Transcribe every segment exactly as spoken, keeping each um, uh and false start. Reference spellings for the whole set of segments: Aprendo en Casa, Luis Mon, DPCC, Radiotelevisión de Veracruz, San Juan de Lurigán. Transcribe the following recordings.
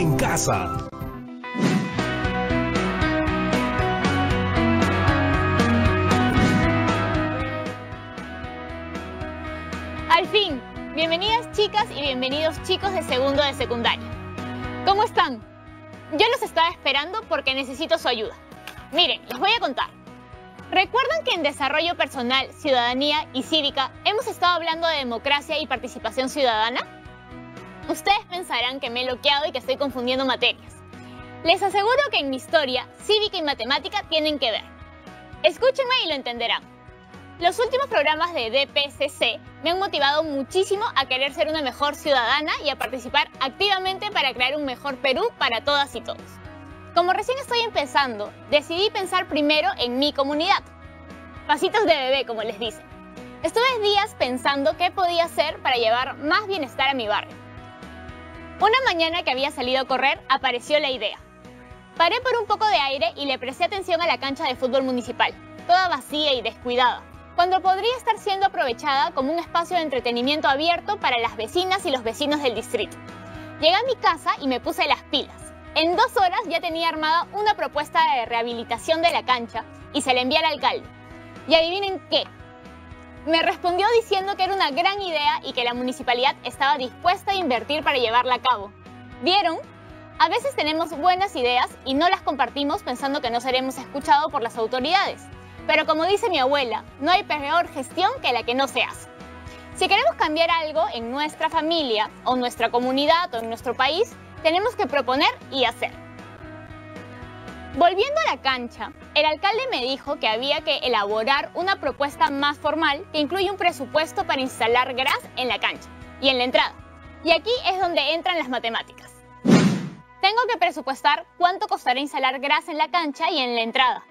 en casa. Al fin, bienvenidas chicas y bienvenidos chicos de segundo de secundaria. ¿Cómo están? Yo los estaba esperando porque necesito su ayuda. Miren, les voy a contar. ¿Recuerdan que en Desarrollo Personal, Ciudadanía y Cívica hemos estado hablando de democracia y participación ciudadana? Ustedes pensarán que me he loqueado y que estoy confundiendo materias. Les aseguro que en mi historia, cívica y matemática tienen que ver. Escúchenme y lo entenderán. Los últimos programas de D P C C me han motivado muchísimo a querer ser una mejor ciudadana y a participar activamente para crear un mejor Perú para todas y todos. Como recién estoy empezando, decidí pensar primero en mi comunidad. Pasitos de bebé, como les dicen. Estuve días pensando qué podía hacer para llevar más bienestar a mi barrio. Una mañana que había salido a correr, apareció la idea. Paré por un poco de aire y le presté atención a la cancha de fútbol municipal, toda vacía y descuidada, cuando podría estar siendo aprovechada como un espacio de entretenimiento abierto para las vecinas y los vecinos del distrito. Llegué a mi casa y me puse las pilas. En dos horas ya tenía armada una propuesta de rehabilitación de la cancha y se la envié al alcalde. Y adivinen qué, me respondió diciendo que era una gran idea y que la municipalidad estaba dispuesta a invertir para llevarla a cabo. ¿Vieron? A veces tenemos buenas ideas y no las compartimos pensando que no seremos escuchados por las autoridades. Pero como dice mi abuela, no hay peor gestión que la que no se hace. Si queremos cambiar algo en nuestra familia o nuestra comunidad o en nuestro país, tenemos que proponer y hacer. Volviendo a la cancha, el alcalde me dijo que había que elaborar una propuesta más formal que incluye un presupuesto para instalar gras en la cancha y en la entrada. Y aquí es donde entran las matemáticas. Tengo que presupuestar cuánto costará instalar gras en la cancha y en la entrada.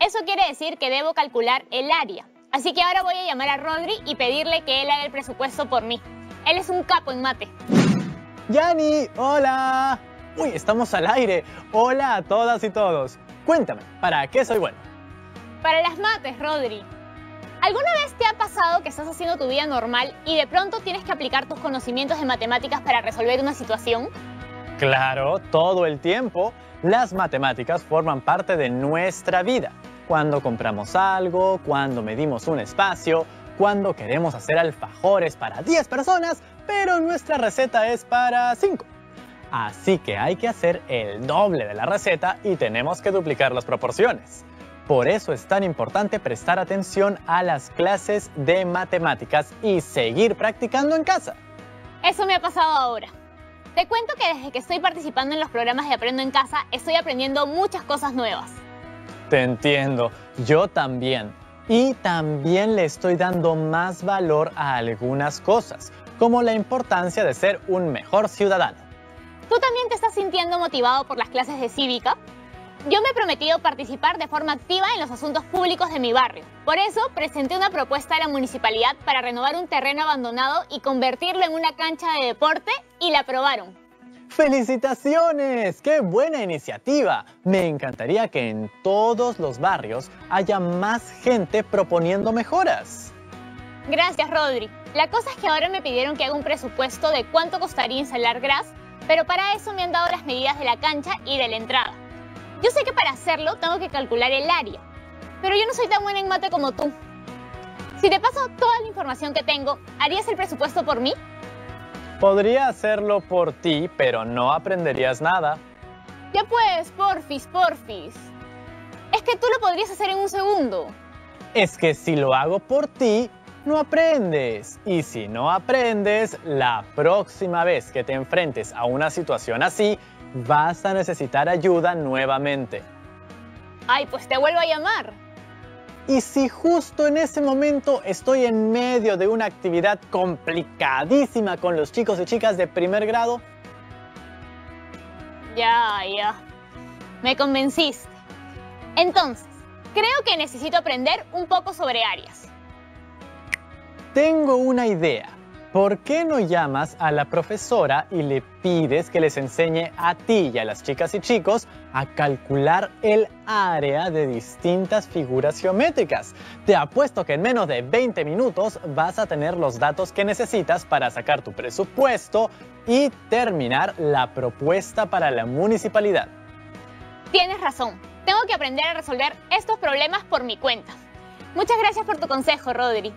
Eso quiere decir que debo calcular el área. Así que ahora voy a llamar a Rodri y pedirle que él haga el presupuesto por mí. Él es un capo en mate. ¡Yani! ¡Hola! ¡Uy! Estamos al aire. Hola a todas y todos. Cuéntame, ¿para qué soy bueno? Para las mates, Rodri. ¿Alguna vez te ha pasado que estás haciendo tu vida normal y de pronto tienes que aplicar tus conocimientos de matemáticas para resolver una situación? Claro, todo el tiempo. Las matemáticas forman parte de nuestra vida. Cuando compramos algo, cuando medimos un espacio, cuando queremos hacer alfajores para diez personas, pero nuestra receta es para cinco. Así que hay que hacer el doble de la receta y tenemos que duplicar las proporciones. Por eso es tan importante prestar atención a las clases de matemáticas y seguir practicando en casa. Eso me ha pasado ahora. Te cuento que desde que estoy participando en los programas de Aprendo en Casa, estoy aprendiendo muchas cosas nuevas. Te entiendo. Yo también. Y también le estoy dando más valor a algunas cosas, como la importancia de ser un mejor ciudadano. ¿Tú también te estás sintiendo motivado por las clases de cívica? Yo me he prometido participar de forma activa en los asuntos públicos de mi barrio. Por eso, presenté una propuesta a la municipalidad para renovar un terreno abandonado y convertirlo en una cancha de deporte, y la aprobaron. ¡Felicitaciones! ¡Qué buena iniciativa! Me encantaría que en todos los barrios haya más gente proponiendo mejoras. Gracias, Rodri. La cosa es que ahora me pidieron que haga un presupuesto de cuánto costaría instalar gras, pero para eso me han dado las medidas de la cancha y de la entrada. Yo sé que para hacerlo tengo que calcular el área, pero yo no soy tan buena en mate como tú. Si te paso toda la información que tengo, ¿harías el presupuesto por mí? Podría hacerlo por ti, pero no aprenderías nada. Ya pues, porfis, porfis. Es que tú lo podrías hacer en un segundo. Es que si lo hago por ti, no aprendes. Y si no aprendes, la próxima vez que te enfrentes a una situación así, vas a necesitar ayuda nuevamente. Ay, pues te vuelvo a llamar. Y si justo en ese momento estoy en medio de una actividad complicadísima con los chicos y chicas de primer grado. Ya, ya. Me convenciste. Entonces, creo que necesito aprender un poco sobre áreas. Tengo una idea. ¿Por qué no llamas a la profesora y le pides que les enseñe a ti y a las chicas y chicos a calcular el área de distintas figuras geométricas? Te apuesto que en menos de veinte minutos vas a tener los datos que necesitas para sacar tu presupuesto y terminar la propuesta para la municipalidad. Tienes razón. Tengo que aprender a resolver estos problemas por mi cuenta. Muchas gracias por tu consejo, Rodri.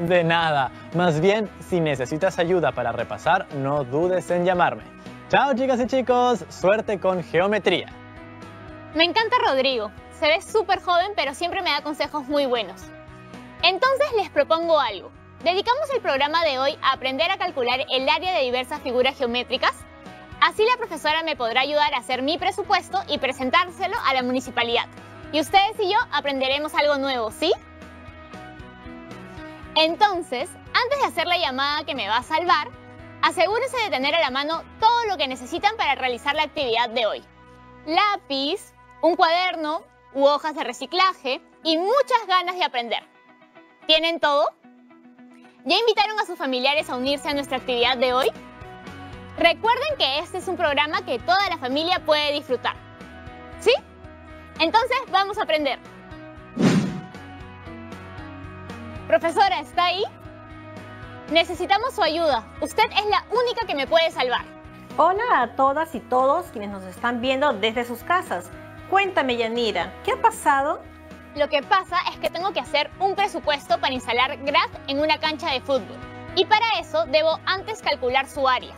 De nada. Más bien, si necesitas ayuda para repasar, no dudes en llamarme. Chao, chicas y chicos. Suerte con geometría. Me encanta Rodrigo. Se ve súper joven, pero siempre me da consejos muy buenos. Entonces les propongo algo. Dedicamos el programa de hoy a aprender a calcular el área de diversas figuras geométricas. Así la profesora me podrá ayudar a hacer mi presupuesto y presentárselo a la municipalidad. Y ustedes y yo aprenderemos algo nuevo, ¿sí? Entonces, antes de hacer la llamada que me va a salvar, asegúrense de tener a la mano todo lo que necesitan para realizar la actividad de hoy. Lápiz, un cuaderno u hojas de reciclaje y muchas ganas de aprender. ¿Tienen todo? ¿Ya invitaron a sus familiares a unirse a nuestra actividad de hoy? Recuerden que este es un programa que toda la familia puede disfrutar. ¿Sí? Entonces, vamos a aprender. Profesora, ¿está ahí? Necesitamos su ayuda. Usted es la única que me puede salvar. Hola a todas y todos quienes nos están viendo desde sus casas. Cuéntame, Yanira, ¿qué ha pasado? Lo que pasa es que tengo que hacer un presupuesto para instalar graf en una cancha de fútbol. Y para eso debo antes calcular su área.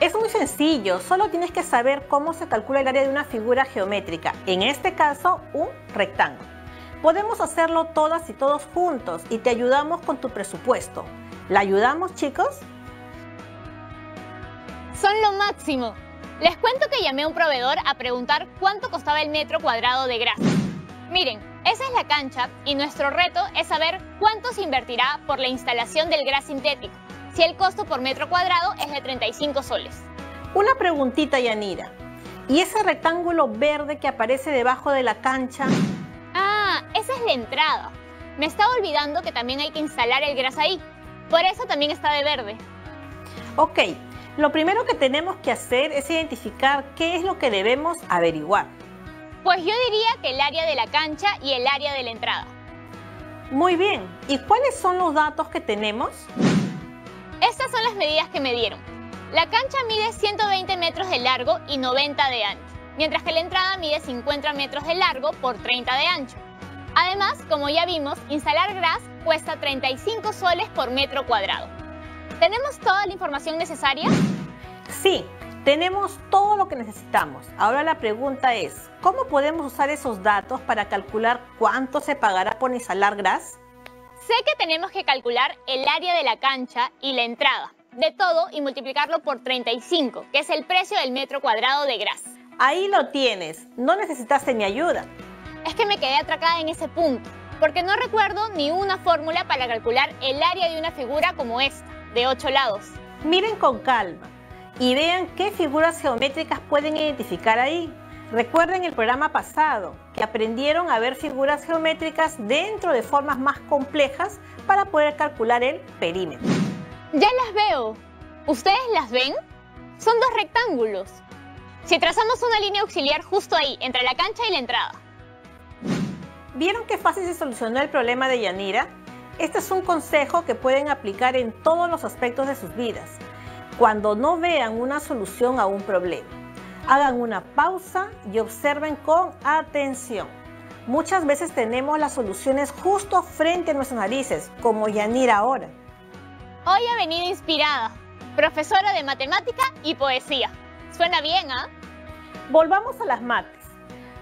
Es muy sencillo, solo tienes que saber cómo se calcula el área de una figura geométrica, en este caso un rectángulo. Podemos hacerlo todas y todos juntos y te ayudamos con tu presupuesto. ¿La ayudamos, chicos? Son lo máximo. Les cuento que llamé a un proveedor a preguntar cuánto costaba el metro cuadrado de grasa. Miren, esa es la cancha y nuestro reto es saber cuánto se invertirá por la instalación del gras sintético, si el costo por metro cuadrado es de treinta y cinco soles. Una preguntita, Yanira. ¿Y ese rectángulo verde que aparece debajo de la cancha? Ah, esa es la entrada. Me estaba olvidando que también hay que instalar el gras ahí. Por eso también está de verde. Ok, lo primero que tenemos que hacer es identificar qué es lo que debemos averiguar. Pues yo diría que el área de la cancha y el área de la entrada. Muy bien, ¿y cuáles son los datos que tenemos? Estas son las medidas que me dieron. La cancha mide ciento veinte metros de largo y noventa de ancho, mientras que la entrada mide cincuenta metros de largo por treinta de ancho. Además, como ya vimos, instalar gras cuesta treinta y cinco soles por metro cuadrado. ¿Tenemos toda la información necesaria? Sí, tenemos todo lo que necesitamos. Ahora la pregunta es, ¿cómo podemos usar esos datos para calcular cuánto se pagará por instalar gras? Sé que tenemos que calcular el área de la cancha y la entrada, de todo y multiplicarlo por treinta y cinco, que es el precio del metro cuadrado de gras. Ahí lo tienes, no necesitaste mi ayuda. Es que me quedé atracada en ese punto, porque no recuerdo ni una fórmula para calcular el área de una figura como esta, de ocho lados. Miren con calma y vean qué figuras geométricas pueden identificar ahí. Recuerden el programa pasado, que aprendieron a ver figuras geométricas dentro de formas más complejas para poder calcular el perímetro. Ya las veo. ¿Ustedes las ven? Son dos rectángulos. Si trazamos una línea auxiliar justo ahí, entre la cancha y la entrada. ¿Vieron qué fácil se solucionó el problema de Yanira? Este es un consejo que pueden aplicar en todos los aspectos de sus vidas. Cuando no vean una solución a un problema, hagan una pausa y observen con atención. Muchas veces tenemos las soluciones justo frente a nuestras narices, como Yanira ahora. Hoy ha venido inspirada, profesora de matemática y poesía. Suena bien, ¿ah? ¿eh? Volvamos a las mates.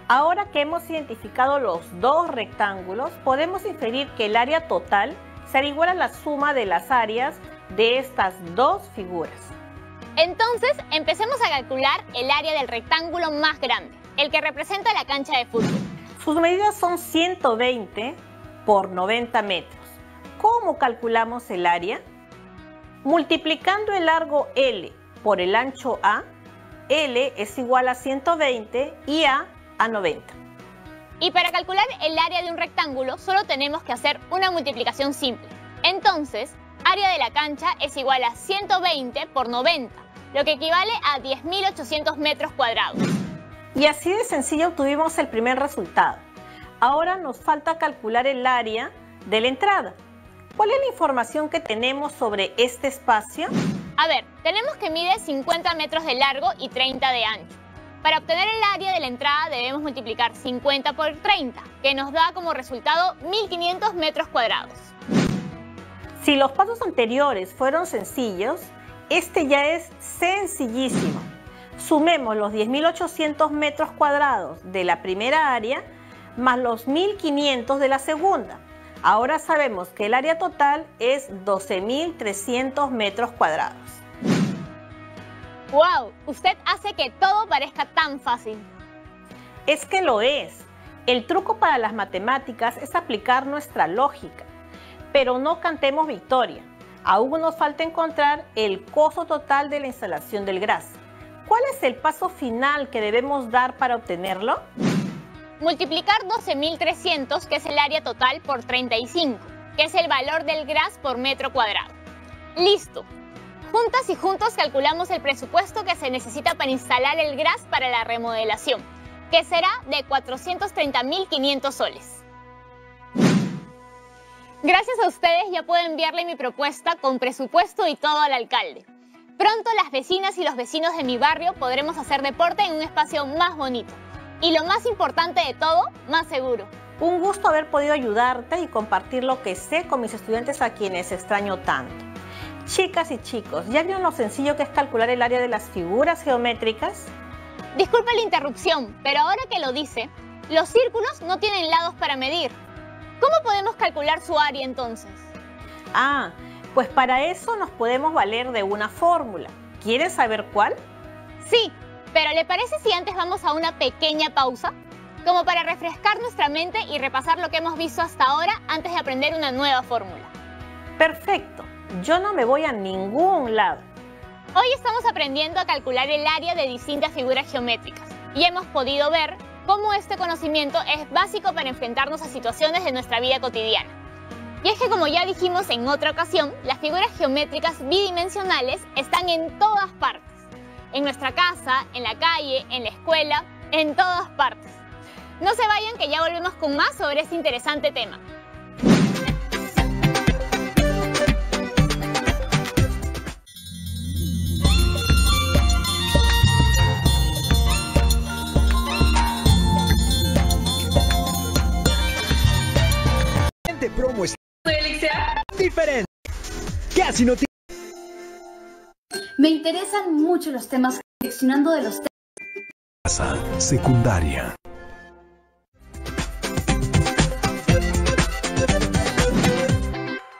Ahora que hemos identificado los dos rectángulos, podemos inferir que el área total será igual a la suma de las áreas de estas dos figuras. Entonces, empecemos a calcular el área del rectángulo más grande, el que representa la cancha de fútbol. Sus medidas son ciento veinte por noventa metros. ¿Cómo calculamos el área? Multiplicando el largo L por el ancho A, L es igual a ciento veinte y A a noventa. Y para calcular el área de un rectángulo solo tenemos que hacer una multiplicación simple. Entonces, área de la cancha es igual a ciento veinte por noventa, lo que equivale a diez mil ochocientos metros cuadrados. Y así de sencillo obtuvimos el primer resultado. Ahora nos falta calcular el área de la entrada. ¿Cuál es la información que tenemos sobre este espacio? A ver, tenemos que mide cincuenta metros de largo y treinta de ancho. Para obtener el área de la entrada debemos multiplicar cincuenta por treinta, que nos da como resultado mil quinientos metros cuadrados. Si los pasos anteriores fueron sencillos, este ya es sencillísimo. Sumemos los diez mil ochocientos metros cuadrados de la primera área más los mil quinientos de la segunda. Ahora sabemos que el área total es doce mil trescientos metros cuadrados. ¡Wow! Usted hace que todo parezca tan fácil. Es que lo es. El truco para las matemáticas es aplicar nuestra lógica. Pero no cantemos victoria. Aún nos falta encontrar el costo total de la instalación del GRAS. ¿Cuál es el paso final que debemos dar para obtenerlo? Multiplicar doce mil trescientos, que es el área total, por treinta y cinco, que es el valor del GRAS por metro cuadrado. ¡Listo! Juntas y juntos calculamos el presupuesto que se necesita para instalar el GRAS para la remodelación, que será de cuatrocientos treinta mil quinientos soles. Gracias a ustedes ya puedo enviarle mi propuesta con presupuesto y todo al alcalde. Pronto las vecinas y los vecinos de mi barrio podremos hacer deporte en un espacio más bonito. Y lo más importante de todo, más seguro. Un gusto haber podido ayudarte y compartir lo que sé con mis estudiantes a quienes extraño tanto. Chicas y chicos, ¿ya vieron lo sencillo que es calcular el área de las figuras geométricas? Disculpa la interrupción, pero ahora que lo dice, los círculos no tienen lados para medir. ¿Cómo podemos calcular su área entonces? Ah, pues para eso nos podemos valer de una fórmula. ¿Quieres saber cuál? Sí, pero ¿le parece si antes vamos a una pequeña pausa? Como para refrescar nuestra mente y repasar lo que hemos visto hasta ahora antes de aprender una nueva fórmula. Perfecto. Yo no me voy a ningún lado. Hoy estamos aprendiendo a calcular el área de distintas figuras geométricas y hemos podido ver cómo este conocimiento es básico para enfrentarnos a situaciones de nuestra vida cotidiana. Y es que, como ya dijimos en otra ocasión, las figuras geométricas bidimensionales están en todas partes. En nuestra casa, en la calle, en la escuela, en todas partes. No se vayan, que ya volvemos con más sobre este interesante tema. Promo es diferente. Casi no te... Me interesan mucho los temas, seleccionando de los temas. Casa secundaria.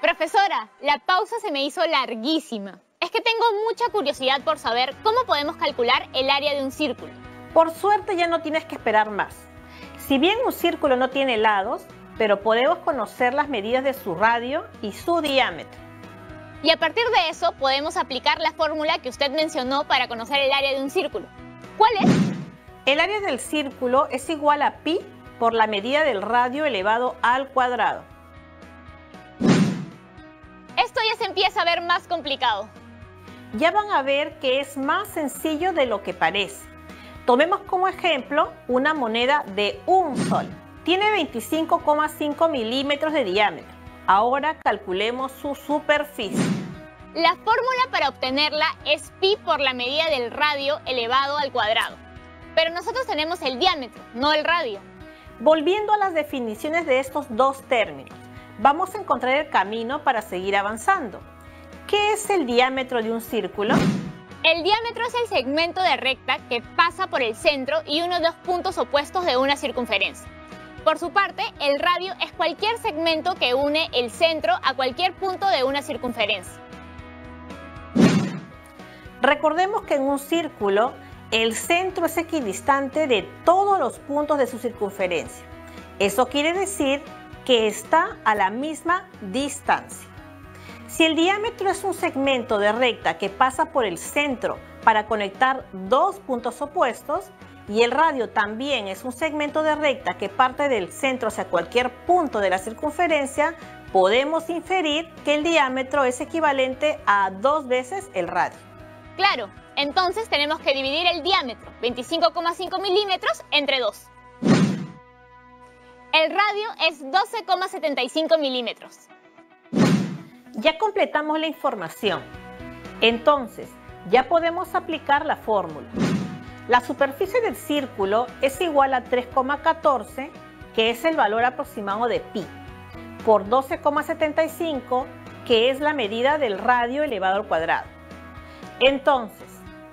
Profesora, la pausa se me hizo larguísima. Es que tengo mucha curiosidad por saber cómo podemos calcular el área de un círculo. Por suerte ya no tienes que esperar más. Si bien un círculo no tiene lados, pero podemos conocer las medidas de su radio y su diámetro. Y a partir de eso podemos aplicar la fórmula que usted mencionó para conocer el área de un círculo. ¿Cuál es? El área del círculo es igual a pi por la medida del radio elevado al cuadrado. Esto ya se empieza a ver más complicado. Ya van a ver que es más sencillo de lo que parece. Tomemos como ejemplo una moneda de un sol. Tiene veinticinco coma cinco milímetros de diámetro. Ahora calculemos su superficie. La fórmula para obtenerla es pi por la medida del radio elevado al cuadrado. Pero nosotros tenemos el diámetro, no el radio. Volviendo a las definiciones de estos dos términos, vamos a encontrar el camino para seguir avanzando. ¿Qué es el diámetro de un círculo? El diámetro es el segmento de recta que pasa por el centro y uno de los puntos opuestos de una circunferencia. Por su parte, el radio es cualquier segmento que une el centro a cualquier punto de una circunferencia. Recordemos que en un círculo, el centro es equidistante de todos los puntos de su circunferencia. Eso quiere decir que está a la misma distancia. Si el diámetro es un segmento de recta que pasa por el centro para conectar dos puntos opuestos, y el radio también es un segmento de recta que parte del centro hacia cualquier punto de la circunferencia podemos inferir que el diámetro es equivalente a dos veces el radio. Claro, entonces tenemos que dividir el diámetro, veinticinco coma cinco milímetros, entre dos. El radio es doce coma setenta y cinco milímetros. Ya completamos la información. Entonces, ya podemos aplicar la fórmula. La superficie del círculo es igual a tres coma catorce, que es el valor aproximado de pi, por doce coma setenta y cinco, que es la medida del radio elevado al cuadrado. Entonces,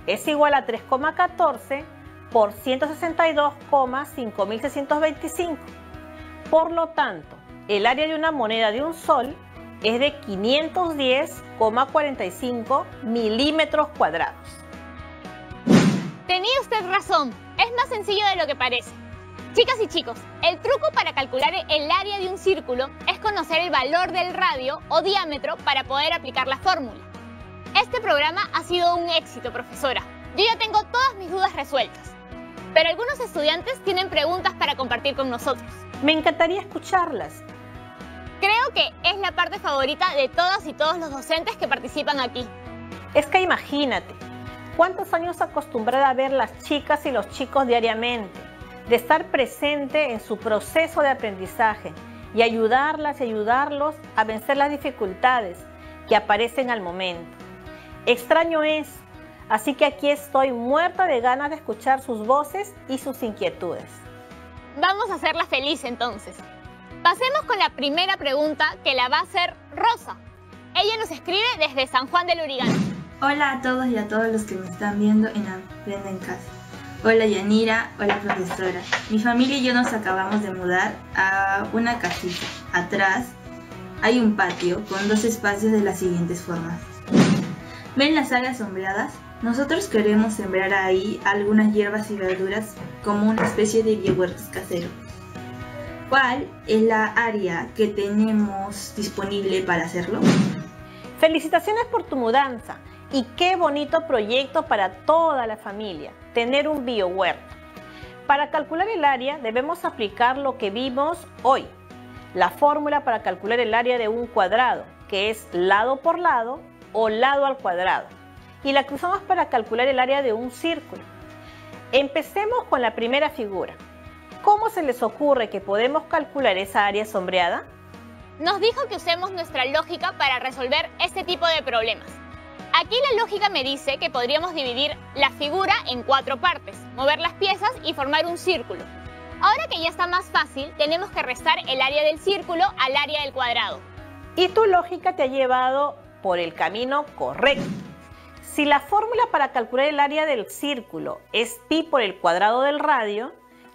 es igual a tres coma catorce por ciento sesenta y dos coma cinco mil seiscientos veinticinco. Por lo tanto, el área de una moneda de un sol es de quinientos diez coma cuarenta y cinco milímetros cuadrados. Tenía usted razón, es más sencillo de lo que parece. Chicas y chicos, el truco para calcular el área de un círculo es conocer el valor del radio o diámetro para poder aplicar la fórmula. Este programa ha sido un éxito, profesora. Yo ya tengo todas mis dudas resueltas. Pero algunos estudiantes tienen preguntas para compartir con nosotros. Me encantaría escucharlas. Creo que es la parte favorita de todas y todos los docentes que participan aquí. Es que imagínate, ¿cuántos años acostumbrada a ver las chicas y los chicos diariamente? De estar presente en su proceso de aprendizaje y ayudarlas y ayudarlos a vencer las dificultades que aparecen al momento. Extraño es, así que aquí estoy muerta de ganas de escuchar sus voces y sus inquietudes. Vamos a hacerla feliz entonces. Pasemos con la primera pregunta que la va a hacer Rosa. Ella nos escribe desde San Juan de Lurigán. Hola a todos y a todos los que me están viendo en Aprendo en Casa. Hola Yanira, hola profesora. Mi familia y yo nos acabamos de mudar a una casita. Atrás hay un patio con dos espacios de las siguientes formas. ¿Ven las áreas sombreadas? Nosotros queremos sembrar ahí algunas hierbas y verduras como una especie de biohuertos casero. ¿Cuál es la área que tenemos disponible para hacerlo? Felicitaciones por tu mudanza y qué bonito proyecto para toda la familia, tener un biohuerto. Para calcular el área debemos aplicar lo que vimos hoy, la fórmula para calcular el área de un cuadrado, que es lado por lado o lado al cuadrado, y la cruzamos para calcular el área de un círculo. Empecemos con la primera figura. ¿Cómo se les ocurre que podemos calcular esa área sombreada? Nos dijo que usemos nuestra lógica para resolver este tipo de problemas. Aquí la lógica me dice que podríamos dividir la figura en cuatro partes, mover las piezas y formar un círculo. Ahora que ya está más fácil, tenemos que restar el área del círculo al área del cuadrado. Y tu lógica te ha llevado por el camino correcto. Si la fórmula para calcular el área del círculo es pi por el cuadrado del radio,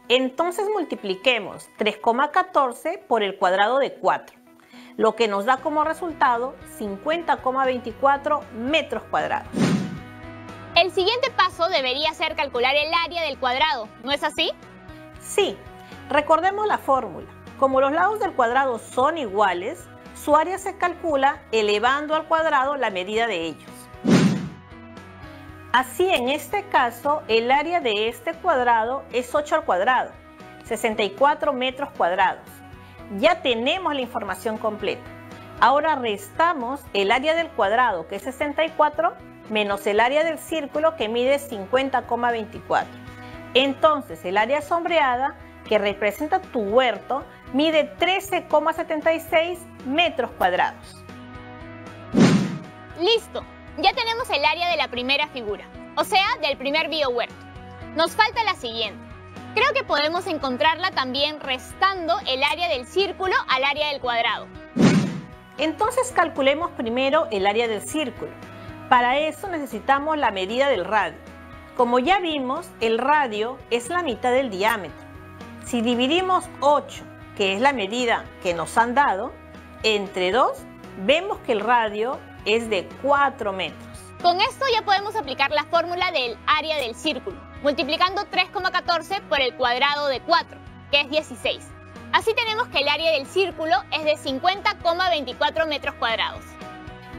entonces multipliquemos tres coma catorce por el cuadrado de cuatro, lo que nos da como resultado cincuenta coma veinticuatro metros cuadrados. El siguiente paso debería ser calcular el área del cuadrado, ¿no es así? Sí, recordemos la fórmula. Como los lados del cuadrado son iguales, su área se calcula elevando al cuadrado la medida de ellos. Así, en este caso, el área de este cuadrado es ocho al cuadrado, sesenta y cuatro metros cuadrados. Ya tenemos la información completa. Ahora restamos el área del cuadrado, que es sesenta y cuatro, menos el área del círculo, que mide cincuenta coma veinticuatro. Entonces, el área sombreada, que representa tu huerto, mide trece coma setenta y seis metros cuadrados. ¡Listo! Ya tenemos el área de la primera figura, o sea, del primer biohuerto. Nos falta la siguiente. Creo que podemos encontrarla también restando el área del círculo al área del cuadrado. Entonces calculemos primero el área del círculo. Para eso necesitamos la medida del radio. Como ya vimos, el radio es la mitad del diámetro. Si dividimos ocho, que es la medida que nos han dado, entre dos, vemos que el radio es de cuatro metros. Con esto ya podemos aplicar la fórmula del área del círculo, multiplicando tres coma catorce por el cuadrado de cuatro, que es dieciséis. Así tenemos que el área del círculo es de cincuenta coma veinticuatro metros cuadrados.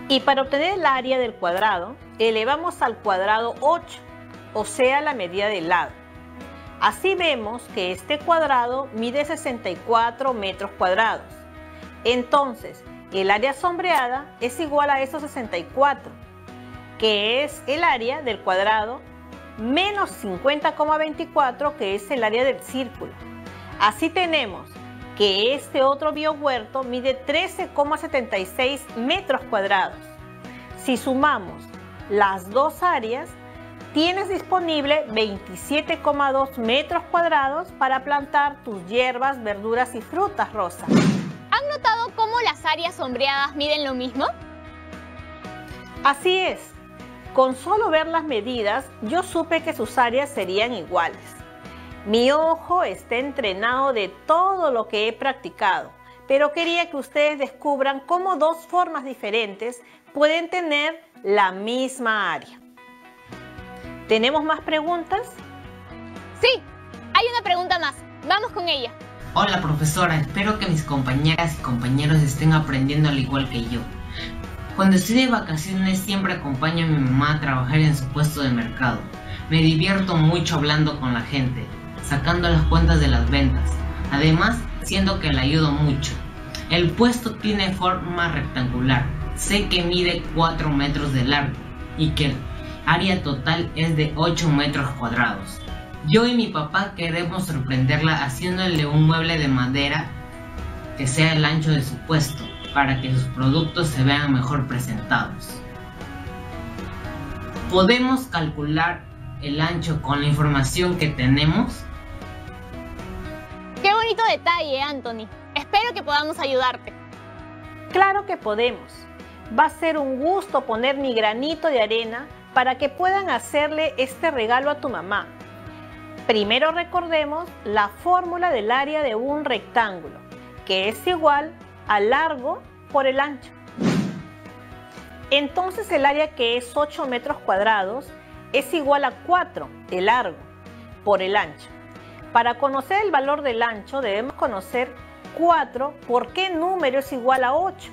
Y para obtener el área del cuadrado, elevamos al cuadrado ocho, o sea, la medida del lado. Así vemos que este cuadrado mide sesenta y cuatro metros cuadrados. Entonces, El área sombreada es igual a esos sesenta y cuatro, que es el área del cuadrado, menos cincuenta coma veinticuatro, que es el área del círculo. Así tenemos que este otro biohuerto mide trece coma setenta y seis metros cuadrados. Si sumamos las dos áreas, tienes disponible veintisiete coma dos metros cuadrados para plantar tus hierbas, verduras y frutas, Rosa. ¿Han notado cómo las áreas sombreadas miden lo mismo? Así es. Con solo ver las medidas, yo supe que sus áreas serían iguales. Mi ojo está entrenado de todo lo que he practicado, pero quería que ustedes descubran cómo dos formas diferentes pueden tener la misma área. ¿Tenemos más preguntas? Sí, hay una pregunta más. Vamos con ella. Hola, profesora. Espero que mis compañeras y compañeros estén aprendiendo al igual que yo. Cuando estoy de vacaciones siempre acompaño a mi mamá a trabajar en su puesto de mercado. Me divierto mucho hablando con la gente, sacando las cuentas de las ventas. Además, siento que le ayudo mucho. El puesto tiene forma rectangular. Sé que mide cuatro metros de largo y que el área total es de ocho metros cuadrados. Yo y mi papá queremos sorprenderla haciéndole un mueble de madera que sea el ancho de su puesto para que sus productos se vean mejor presentados. ¿Podemos calcular el ancho con la información que tenemos? ¡Qué bonito detalle, Anthony! Espero que podamos ayudarte. Claro que podemos. Va a ser un gusto poner mi granito de arena para que puedan hacerle este regalo a tu mamá. Primero recordemos la fórmula del área de un rectángulo, que es igual a largo por el ancho. Entonces el área, que es ocho metros cuadrados, es igual a cuatro de largo por el ancho. Para conocer el valor del ancho debemos conocer cuatro por qué número es igual a ocho.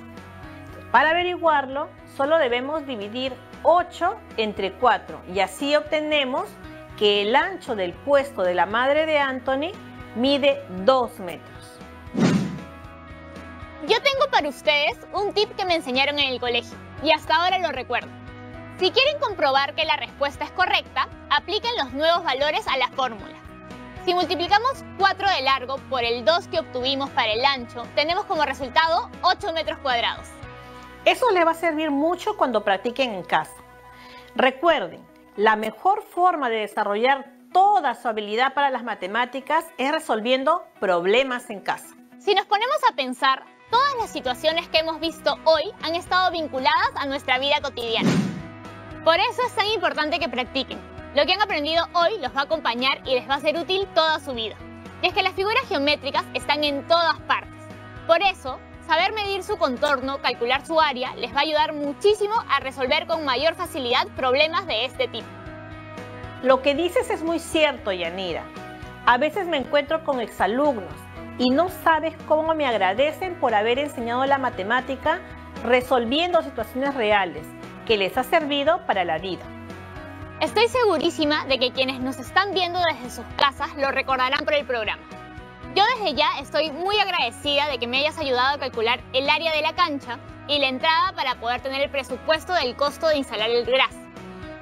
Para averiguarlo, solo debemos dividir ocho entre cuatro y así obtenemos que el ancho del puesto de la madre de Anthony mide dos metros. Yo tengo para ustedes un tip que me enseñaron en el colegio y hasta ahora lo recuerdo. Si quieren comprobar que la respuesta es correcta, apliquen los nuevos valores a la fórmula. Si multiplicamos cuatro de largo por el dos que obtuvimos para el ancho, tenemos como resultado ocho metros cuadrados. Eso les va a servir mucho cuando practiquen en casa. Recuerden, la mejor forma de desarrollar toda su habilidad para las matemáticas es resolviendo problemas en casa. Si nos ponemos a pensar, todas las situaciones que hemos visto hoy han estado vinculadas a nuestra vida cotidiana. Por eso es tan importante que practiquen. Lo que han aprendido hoy los va a acompañar y les va a ser útil toda su vida. Y es que las figuras geométricas están en todas partes. Por eso, saber medir su contorno, calcular su área, les va a ayudar muchísimo a resolver con mayor facilidad problemas de este tipo. Lo que dices es muy cierto, Yanira. A veces me encuentro con exalumnos y no sabes cómo me agradecen por haber enseñado la matemática resolviendo situaciones reales que les ha servido para la vida. Estoy segurísima de que quienes nos están viendo desde sus casas lo recordarán por el programa. Yo desde ya estoy muy agradecida de que me hayas ayudado a calcular el área de la cancha y la entrada para poder tener el presupuesto del costo de instalar el gras.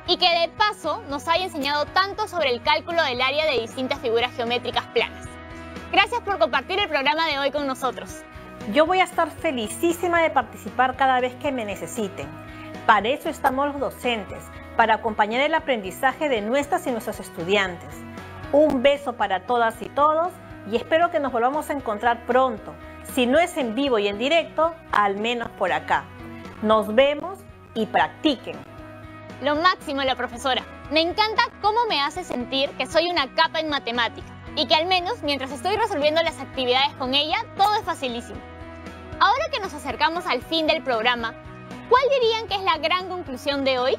Y que de paso nos haya enseñado tanto sobre el cálculo del área de distintas figuras geométricas planas. Gracias por compartir el programa de hoy con nosotros. Yo voy a estar felicísima de participar cada vez que me necesiten. Para eso estamos los docentes, para acompañar el aprendizaje de nuestras y nuestros estudiantes. Un beso para todas y todos y espero que nos volvamos a encontrar pronto. Si no es en vivo y en directo, al menos por acá. Nos vemos y practiquen. Lo máximo, la profesora. Me encanta cómo me hace sentir que soy una capa en matemática y que al menos mientras estoy resolviendo las actividades con ella, todo es facilísimo. Ahora que nos acercamos al fin del programa, ¿cuál dirían que es la gran conclusión de hoy?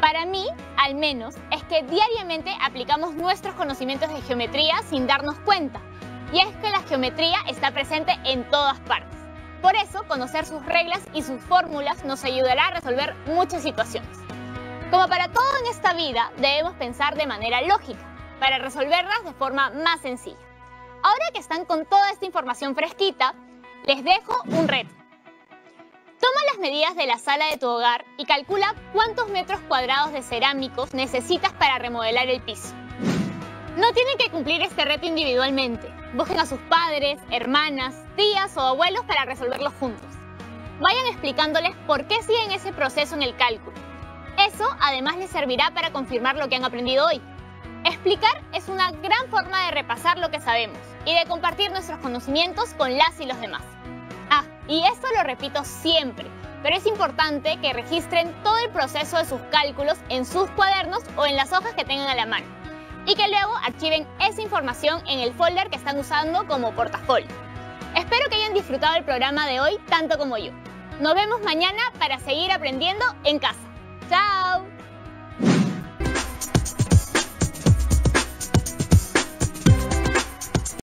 Para mí, al menos, es que diariamente aplicamos nuestros conocimientos de geometría sin darnos cuenta. Y es que la geometría está presente en todas partes. Por eso, conocer sus reglas y sus fórmulas nos ayudará a resolver muchas situaciones. Como para todo en esta vida, debemos pensar de manera lógica, para resolverlas de forma más sencilla. Ahora que están con toda esta información fresquita, Les dejo un reto. Toma las medidas de la sala de tu hogar y calcula cuántos metros cuadrados de cerámicos necesitas para remodelar el piso. No tienen que cumplir este reto individualmente. Busquen a sus padres, hermanas, tías o abuelos para resolverlo juntos. Vayan explicándoles por qué siguen ese proceso en el cálculo. Eso además les servirá para confirmar lo que han aprendido hoy. Explicar es una gran forma de repasar lo que sabemos y de compartir nuestros conocimientos con las y los demás. Ah, y esto lo repito siempre, pero es importante que registren todo el proceso de sus cálculos en sus cuadernos o en las hojas que tengan a la mano, y que luego archiven esa información en el folder que están usando como portafolio. Espero que hayan disfrutado el programa de hoy tanto como yo. Nos vemos mañana para seguir aprendiendo en casa.